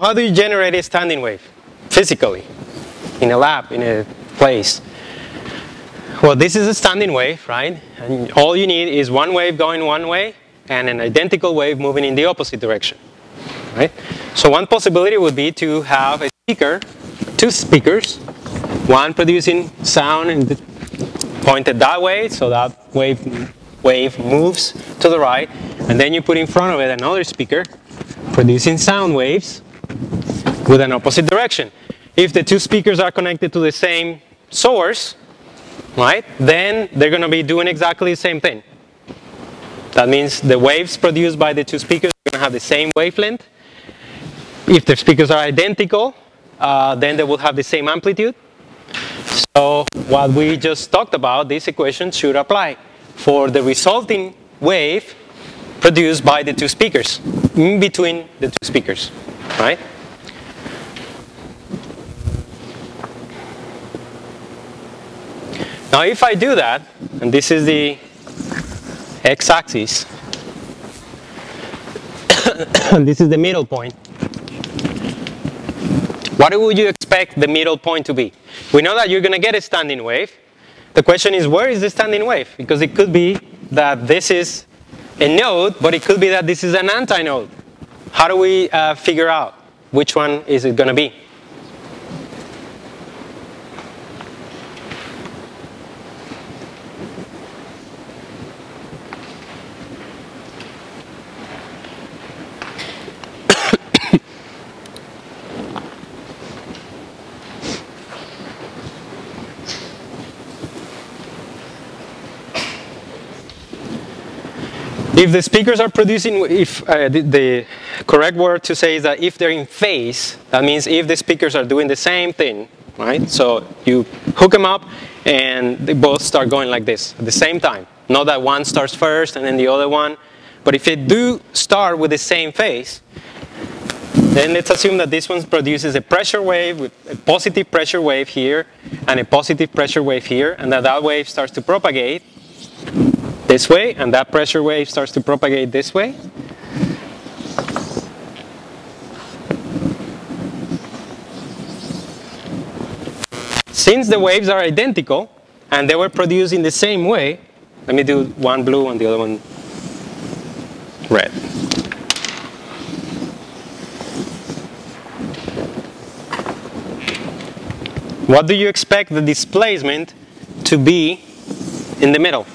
How do you generate a standing wave? Physically, in a lab, in a place. Well, this is a standing wave, right? And all you need is one wave going one way and an identical wave moving in the opposite direction, right? So one possibility would be to have a speaker, two speakers, one producing sound and pointed that way, so that wave moves to the right, and then you put in front of it another speaker producing sound waves with an opposite direction. If the two speakers are connected to the same source, right, then they're going to be doing exactly the same thing. That means the waves produced by the two speakers are going to have the same wavelength. If the speakers are identical, then they will have the same amplitude. So what we just talked about, this equation should apply for the resulting wave produced by the two speakers, in between the two speakers, right? Now if I do that, and this is the x-axis, and this is the middle point, what would you expect the middle point to be? We know that you're going to get a standing wave. The question is, where is the standing wave? Because it could be that this is a node, but it could be that this is an antinode. How do we figure out which one is it going to be? If the speakers are producing, if the correct word to say is that if they're in phase, that means if the speakers are doing the same thing, right? So you hook them up and they both start going like this at the same time. Not that one starts first and then the other one, but if they do start with the same phase, then let's assume that this one produces a pressure wave, with a positive pressure wave here and a positive pressure wave here, and that wave starts to propagate this way, and that pressure wave starts to propagate this way. Since the waves are identical and they were produced in the same way, let me do one blue and the other one red. What do you expect the displacement to be in the middle?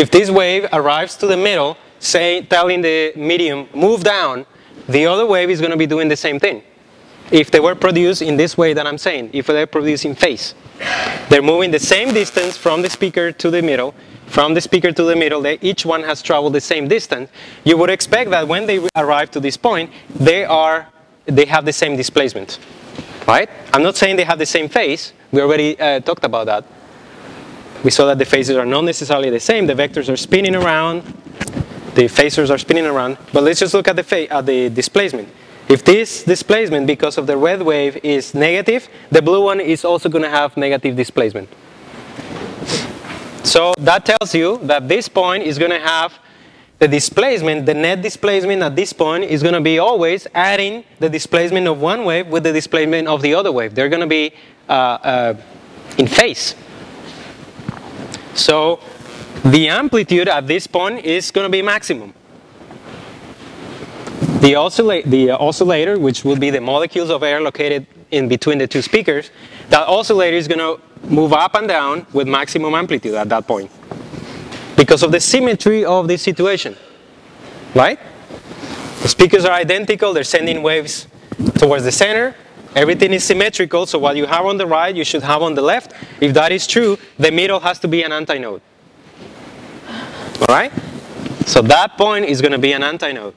If this wave arrives to the middle, say, telling the medium, move down, the other wave is going to be doing the same thing. If they were produced in this way that I'm saying, if they're produced in phase, they're moving the same distance from the speaker to the middle, from the speaker to the middle, each one has traveled the same distance, you would expect that when they arrive to this point, they have the same displacement, right? I'm not saying they have the same phase, we already talked about that. We saw that the phases are not necessarily the same, the vectors are spinning around, the phasors are spinning around, but let's just look at the displacement. If this displacement, because of the red wave, is negative, the blue one is also going to have negative displacement. So that tells you that this point is going to have the displacement, the net displacement at this point is going to be always adding the displacement of one wave with the displacement of the other wave. They're going to be in phase. So the amplitude at this point is going to be maximum. The oscillator, which will be the molecules of air located in between the two speakers, that oscillator is going to move up and down with maximum amplitude at that point because of the symmetry of this situation, right? The speakers are identical, they're sending waves towards the center. Everything is symmetrical, so what you have on the right, you should have on the left. If that is true, the middle has to be an antinode. Alright? So that point is going to be an antinode.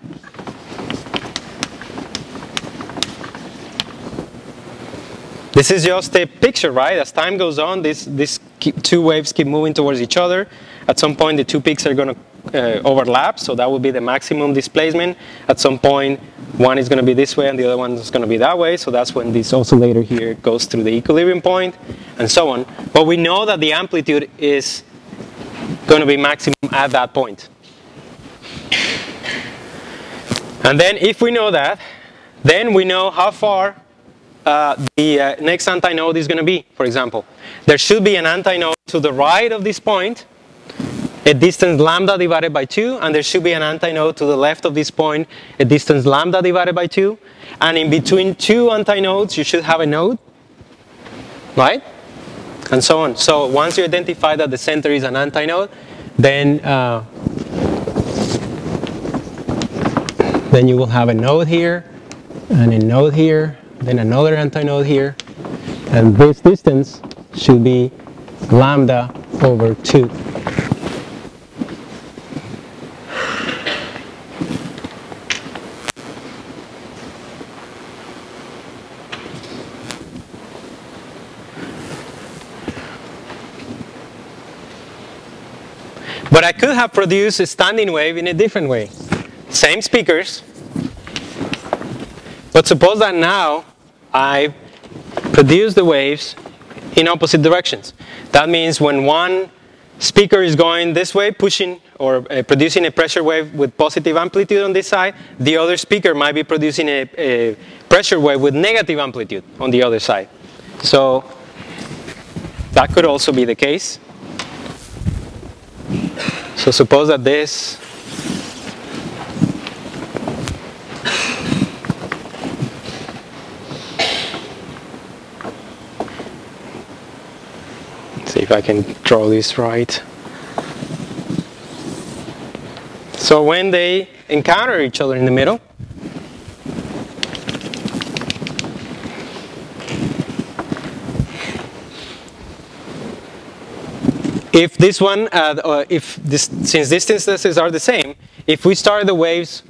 This is just a picture, right? As time goes on, these two waves keep moving towards each other. At some point, the two peaks are going to overlap, so that would be the maximum displacement. At some point, one is going to be this way and the other one is going to be that way, so that's when this oscillator here goes through the equilibrium point, and so on. But we know that the amplitude is going to be maximum at that point. And then if we know that, then we know how far the next antinode is going to be, for example. There should be an antinode to the right of this point, a distance lambda divided by 2, and there should be an antinode to the left of this point, a distance lambda divided by 2, and in between two antinodes you should have a node, right? And so on. So once you identify that the center is an antinode, then you will have a node here, and a node here, then another antinode here, and this distance should be lambda over 2. But I could have produced a standing wave in a different way. Same speakers, but suppose that now I produce the waves in opposite directions. That means when one speaker is going this way, pushing or producing a pressure wave with positive amplitude on this side, the other speaker might be producing a pressure wave with negative amplitude on the other side. So that could also be the case. So suppose that this if I can draw this right. So when they encounter each other in the middle, if this one, since these distances are the same, if we start the waves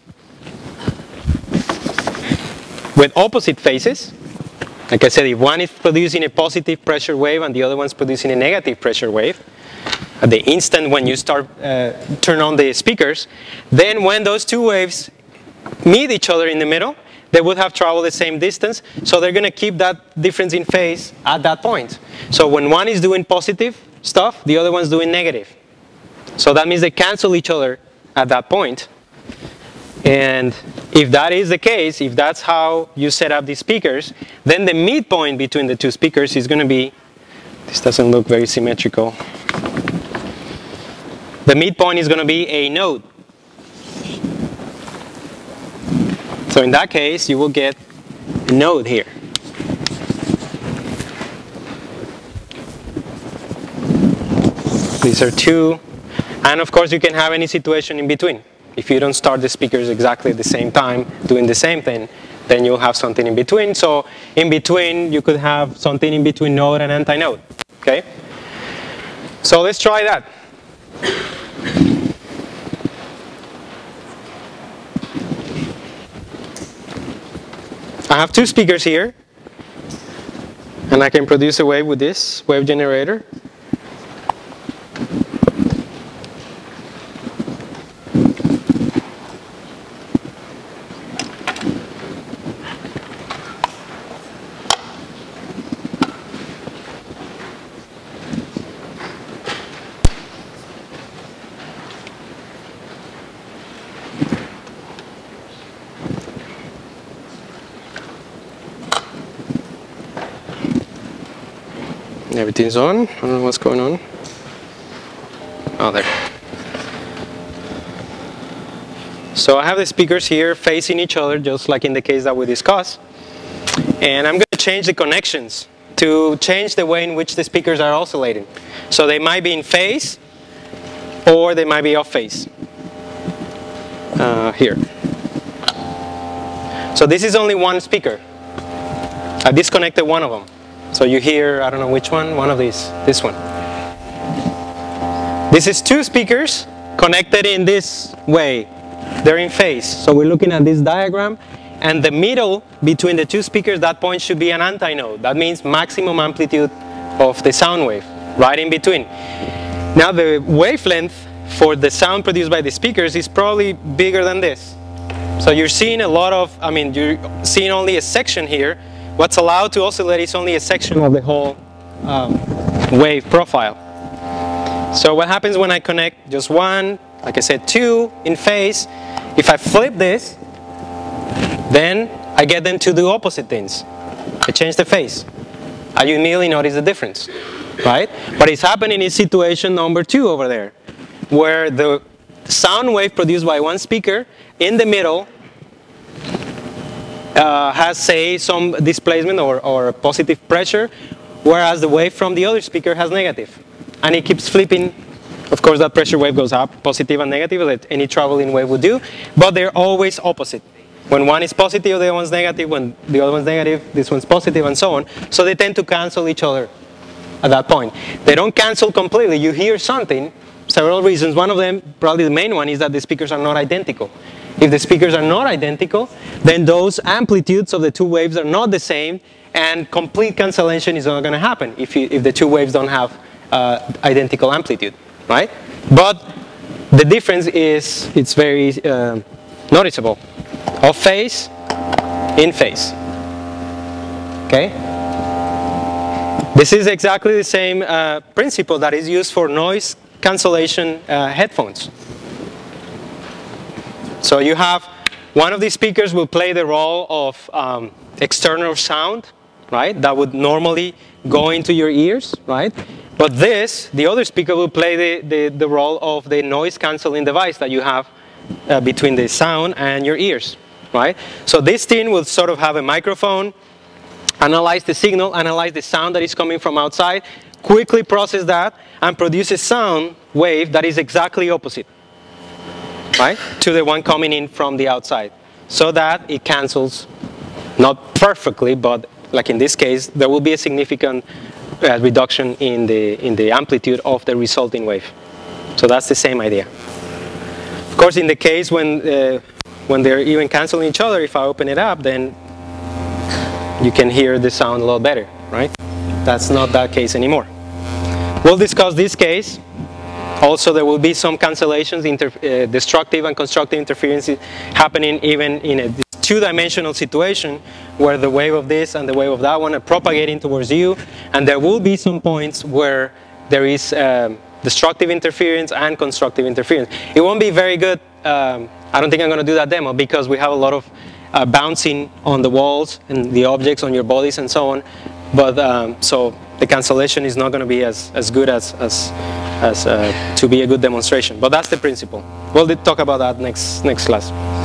with opposite faces, like I said, if one is producing a positive pressure wave and the other one's producing a negative pressure wave, at the instant when you start turn on the speakers, then when those two waves meet each other in the middle, they would have traveled the same distance, so they're going to keep that difference in phase at that point. So when one is doing positive stuff, the other one's doing negative. So that means they cancel each other at that point. And if that is the case, if that's how you set up these speakers, then the midpoint between the two speakers is going to be, this doesn't look very symmetrical, the midpoint is going to be a node. So in that case, you will get a node here. These are two, and of course you can have any situation in between. If you don't start the speakers exactly at the same time, doing the same thing, then you'll have something in between. So in between, you could have something in between node and antinode, okay? So let's try that. I have two speakers here, and I can produce a wave with this wave generator. Everything's on. I don't know what's going on. Oh, there. So I have the speakers here facing each other, just like in the case that we discussed. And I'm going to change the connections to change the way in which the speakers are oscillating. So they might be in phase, or they might be off phase. Here. So this is only one speaker. I disconnected one of them. So you hear, I don't know which one of these, this one. This is two speakers connected in this way. They're in phase. So we're looking at this diagram, and the middle between the two speakers, that point should be an antinode. That means maximum amplitude of the sound wave, right in between. Now the wavelength for the sound produced by the speakers is probably bigger than this. So you're seeing a lot of, I mean, you're seeing only a section here. What's allowed to oscillate is only a section of the whole wave profile. So what happens when I connect just one, like I said, two in phase, if I flip this, then I get them to do opposite things. I change the phase. I immediately notice the difference, right? What is happening is situation number two over there, where the sound wave produced by one speaker in the middle has, say, some displacement or positive pressure, whereas the wave from the other speaker has negative. And it keeps flipping. Of course, that pressure wave goes up, positive and negative, like any traveling wave would do, but they're always opposite. When one is positive, the other one's negative. When the other one's negative, this one's positive, and so on. So they tend to cancel each other at that point. They don't cancel completely. You hear something, several reasons. One of them, probably the main one, is that the speakers are not identical. If the speakers are not identical, then those amplitudes of the two waves are not the same, and complete cancellation is not going to happen if the two waves don't have identical amplitude, right? But the difference is it's very noticeable. Off phase, in phase. Okay? This is exactly the same principle that is used for noise cancellation headphones. So you have one of these speakers will play the role of external sound, right? That would normally go into your ears, right? But this, the other speaker will play the role of the noise cancelling device that you have between the sound and your ears, right? So this thing will sort of have a microphone, analyze the signal, analyze the sound that is coming from outside, quickly process that, and produce a sound wave that is exactly opposite, right, to the one coming in from the outside, so that it cancels, not perfectly, but like in this case, there will be a significant reduction in the amplitude of the resulting wave. So that's the same idea. Of course, in the case when they're even canceling each other, if I open it up, then you can hear the sound a lot better, right? That's not that case anymore. We'll discuss this case. Also, there will be some cancellations, destructive and constructive interferences happening even in a two-dimensional situation where the wave of this and the wave of that one are propagating towards you, and there will be some points where there is destructive interference and constructive interference. It won't be very good. I don't think I'm going to do that demo because we have a lot of bouncing on the walls and the objects on your bodies and so on, but so the cancellation is not going to be as good as to be a good demonstration, but that's the principle. We'll talk about that next class.